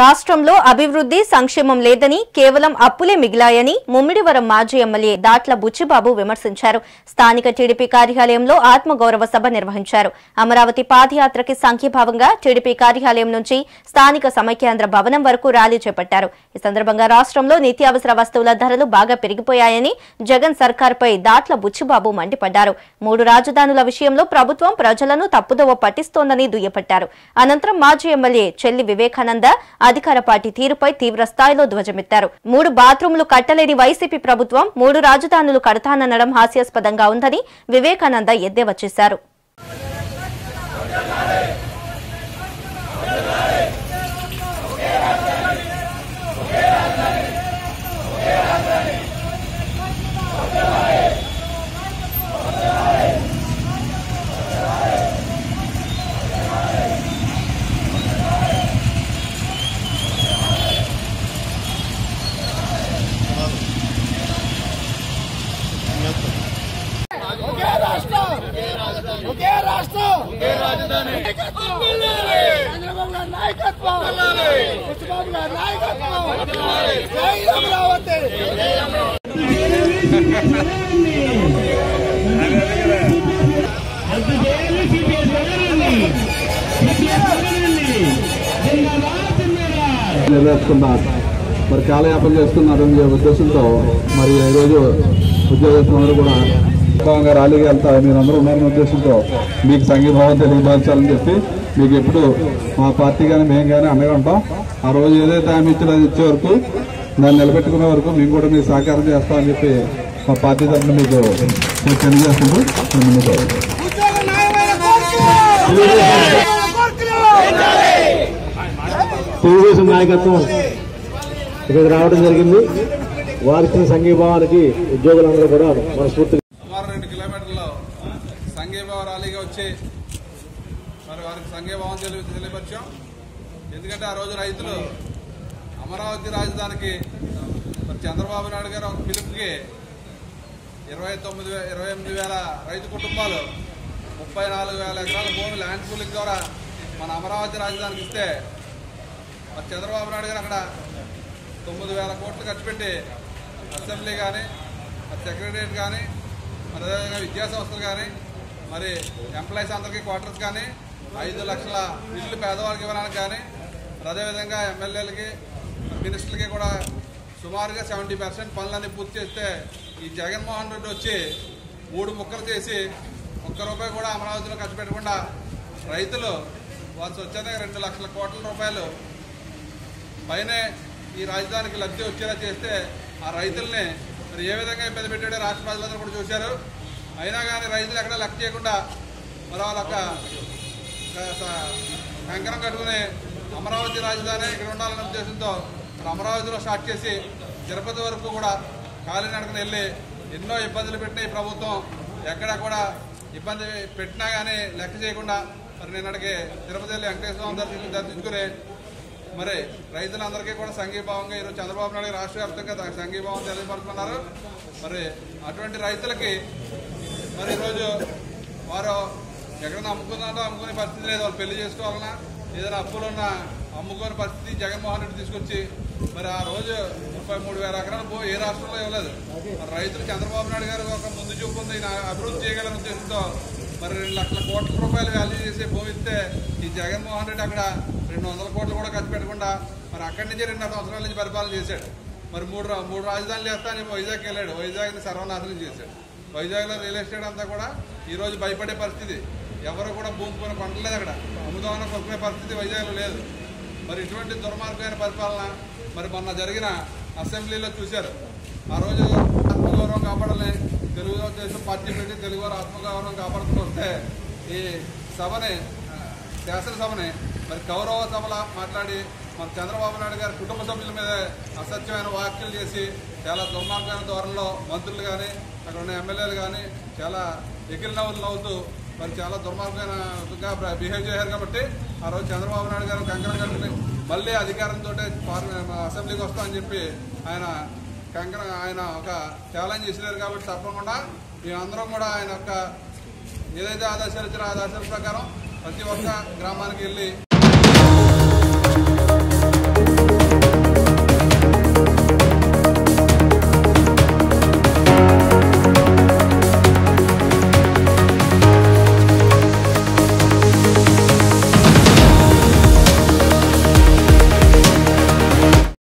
రాష్ట్రంలో అభివృద్ధి సంక్షేమం లేదని కేవలం అప్పులే మిగిలాయని ముమ్మిడివరం మాజీ ఎమ్మెల్యే దాట్ల బుచ్చిబాబు విమర్శించారు. స్థానిక టీడీపీ కార్యాలయంలో ఆత్మగౌరవ సభ నిర్వహించారు. అమరావతి పాదయాత్రకి సంఖ్యభావంగా టీడీపీ కార్యాలయం నుంచి స్థానిక సమైక్యాంధ్ర భవనం వరకు ర్యాలీ చేపట్టారు. ఈ సందర్భంగా రాష్ట్రంలో నిత్యావసర వస్తువుల ధరలు బాగా పెరిగిపోయాయని జగన్ సర్కార్పై దాట్ల బుచ్చిబాబు మండిపడ్డారు. మూడు రాజధానుల విషయంలో ప్రభుత్వం ప్రజలను తప్పుదోవ పట్టిస్తోందని దుయ్యబట్టారు. అనంతరం మాజీ ఎమ్మెల్యే చెల్లి వివేకానంద అధికార పార్టీ తీరుపై తీవ్ర స్థాయిలో ధ్వజమెత్తారు. మూడు బాత్రూంలు కట్టలేని వైసీపీ ప్రభుత్వం మూడు రాజధానులు కడతాననడం హాస్యాస్పదంగా ఉందని వివేకానంద ఎద్దేవా చేశారు. మరి కాలయాపన చేస్తున్నారు ఉద్దేశంతో మరి ఈరోజు ఉద్యోగస్తులందరూ కూడా ఉత్సాహంగా ర్యాలీగా వెళ్తారు. మీరందరూ ఉన్నారనే ఉద్దేశంతో మీకు సంఘీభావం తెలియపరచాలని చెప్పి మీకు ఎప్పుడు మా పార్టీ కానీ మేము కానీ అండగా ఉంటాం. ఆ రోజు ఏదైతే హామీ ఇచ్చారో అది ఇచ్చే వరకు దాన్ని నిలబెట్టుకునే వరకు మేము కూడా మీకు సహకారం చేస్తామని చెప్పి మా పార్టీ తరఫున మీకు తెలియజేస్తుంది. తెలుగుదేశం నాయకత్వం ఇక్కడికి రావడం జరిగింది. వారికి సంఘీభావానికి ఉద్యోగులందరూ కూడా మనస్ఫూర్తిగా సుమారు 2 కిలోమీటర్లో సంఘీభావ ర్యాలీగా వచ్చి మరి వారికి సంఘీభావం తెలియపరిచాం. ఎందుకంటే ఆ రోజు రైతులు అమరావతి రాజధానికి మరి చంద్రబాబు నాయుడు గారు ఒక పిలుపుకి 28,000 రైతు కుటుంబాలు 34,000 ఎకరాల భూమి ల్యాండ్ పూలింగ్ ద్వారా మన అమరావతి రాజధానికి ఇస్తే మరి చంద్రబాబు నాయుడు గారు అక్కడ 9,000 కోట్లు ఖర్చు పెట్టి అసెంబ్లీ కానీ మరి సెక్రటరియట్ కానీ మరి అదేవిధంగా విద్యాసంస్థలు కానీ మరి ఎంప్లాయీస్ అందరికీ క్వార్టర్స్ కానీ 5 లక్షల ఇళ్ళు పేదవాళ్ళకి ఇవ్వడానికి కానీ మరి అదేవిధంగా ఎమ్మెల్యేలకి మినిస్టర్లకి కూడా సుమారుగా 70% పనులన్నీ పూర్తి చేస్తే ఈ జగన్మోహన్ రెడ్డి వచ్చి 3 ముక్కలు చేసి 1 రూపాయి కూడా అమరావతిలో ఖర్చు పెట్టకుండా రైతులు వాళ్ళు స్వచ్ఛందంగా 2 లక్షల కోట్ల రూపాయలు పైనే ఈ రాజధానికి లబ్ధి వచ్చేలా చేస్తే ఆ రైతుల్ని మరి ఏ విధంగా ఇబ్బంది పెట్టాడో రాష్ట్ర ప్రజలందరూ కూడా చూశారు. అయినా కానీ రైతులు ఎక్కడ లెక్క చేయకుండా మరి వాళ్ళొక కంకణం కట్టుకుని అమరావతి రాజధాని ఇక్కడ ఉండాలనే ఉద్దేశంతో మరి అమరావతిలో స్టార్ట్ చేసి తిరుపతి వరకు కూడా కాలినడకన వెళ్ళి ఎన్నో ఇబ్బందులు పెట్టినాయి ప్రభుత్వం. ఎక్కడ కూడా ఇబ్బంది పెట్టినా కానీ లెక్క చేయకుండా మరి నిన్నటికి తిరుపతి వెళ్ళి వెంకటేశ్వర దర్శించుకుని మరి రైతులందరికీ కూడా సంఘీభావంగా ఈరోజు చంద్రబాబు నాయుడు గారు రాష్ట్ర వ్యాప్తంగా సంఘీభావం తెలియపరుస్తున్నారు. మరి అటువంటి రైతులకి మరి ఈరోజు వారు ఎక్కడన్నా అమ్ముకున్నారో అమ్ముకునే పరిస్థితి లేదు. వాళ్ళు పెళ్లి చేసుకోవాలన్నా ఏదైనా అప్పులు ఉన్నా అమ్ముకునే పరిస్థితి జగన్మోహన్ రెడ్డి తీసుకొచ్చి మరి ఆ రోజు 33,000 ఎకరాలు భూమి ఏ రాష్ట్రంలో ఇవ్వలేదు. మరి రైతులు చంద్రబాబు నాయుడు గారు ఒక ముందు చూపు ఉంది, అభివృద్ధి చేయగలనే ఉద్దేశంతో మరి 2 లక్షల కోట్ల రూపాయలు వాల్యూ చేసే భూమి ఇస్తే ఈ జగన్మోహన్ రెడ్డి అక్కడ 200 కోట్లు కూడా ఖర్చు పెట్టకుండా మరి అక్కడి నుంచి 2.5 సంవత్సరాల నుంచి పరిపాలన చేశాడు. మరి మూడు రాజధానులు వేస్తాను వైజాగ్ వెళ్ళాడు, వైజాగ్ని సర్వనాశనం చేశాడు. వైజాగ్లో రియల్ ఎస్టేట్ అంతా కూడా ఈరోజు భయపడే పరిస్థితి, ఎవరు కూడా భూమి కొని పంటలేదు, అక్కడ అమ్ముదామని కొనుక్కునే పరిస్థితి వైజాగ్లో లేదు. మరి ఇటువంటి దుర్మార్గమైన పరిపాలన మరి మొన్న జరిగిన అసెంబ్లీలో చూశారు. ఆ రోజు ఆత్మగౌరవం కాపాడాలని తెలుగుదేశం పార్టీ పెట్టి తెలుగువారు ఆత్మగౌరవం కాపాడుతూ వస్తే ఈ సభని శాసనసభని మరి గౌరవ సభలా మాట్లాడి మన చంద్రబాబు నాయుడు గారి కుటుంబ సభ్యుల మీద అసత్యమైన వ్యాఖ్యలు చేసి చాలా దుర్మార్గమైన ధోరణిలో మంత్రులు కానీ అక్కడ ఉన్న ఎమ్మెల్యేలు కానీ చాలా ఎగిరి నవ్వుతూ మరి చాలా దుర్మార్గమైనగా బిహేవ్ చేశారు. కాబట్టి ఆ రోజు చంద్రబాబు నాయుడు గారు కంకణం కట్టుకుని మళ్ళీ అధికారంతో అసెంబ్లీకి వస్తామని చెప్పి ఆయన ఒక ఛాలెంజ్ చేసినారు. కాబట్టి తప్పకుండా మేమందరం కూడా ఆయన యొక్క ఏదైతే ఆదేశాలు ఇచ్చారో ఆదేశాల ప్రకారం ప్రతి ఒక్క గ్రామానికి వెళ్ళి